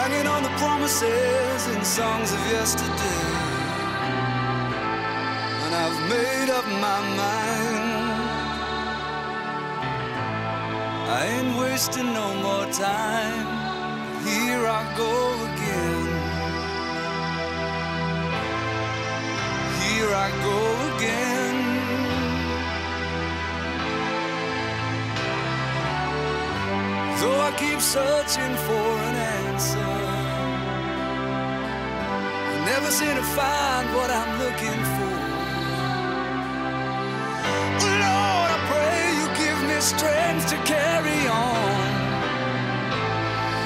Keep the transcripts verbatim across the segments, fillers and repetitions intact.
hanging on the promises and songs of yesterday. And I've made up my mind, I ain't wasting no more time. Here I go again. Here I go again. Though I keep searching for an answer, I never seem to find what I'm looking for. Lord, I pray you give me strength to carry on,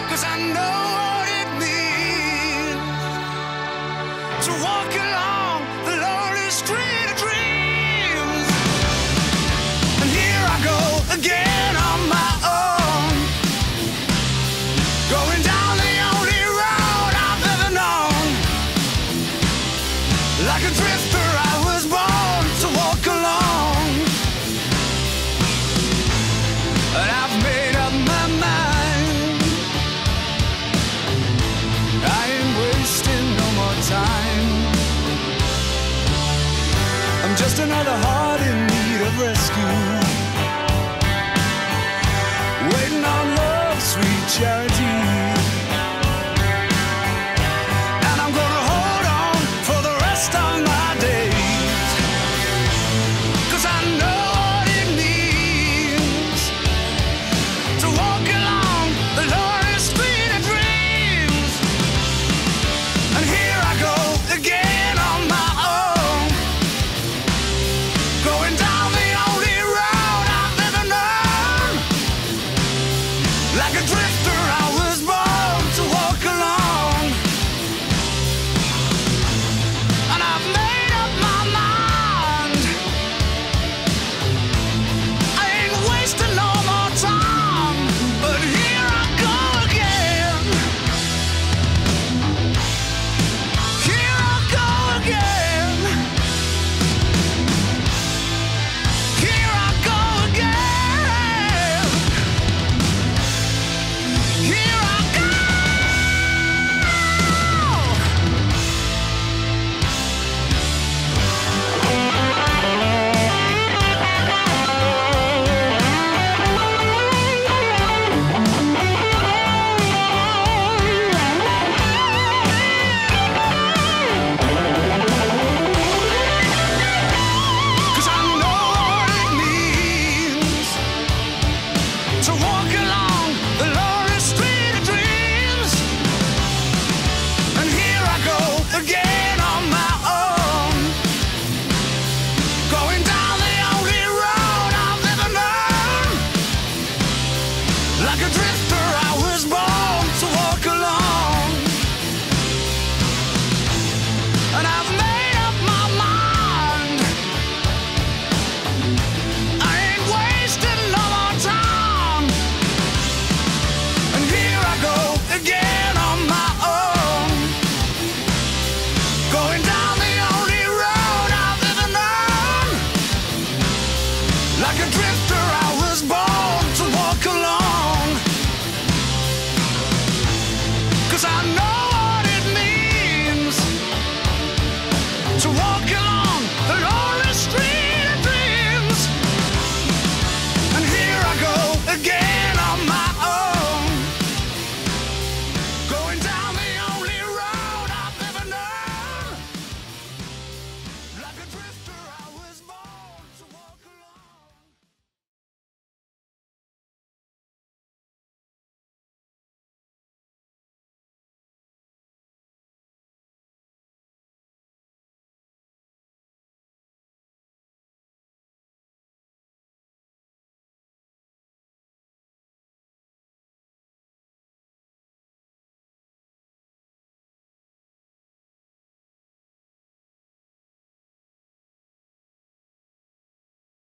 'cause I know what it means to walk along the lonely street of dreams. And here I go again on my own, going down the only road I've ever known. Like a drifter, I was born to walk alone. And I've made up my mind, I ain't wasting no more time. I'm just another heart in need of rescue, waiting on love's sweet charity. Like a drifter.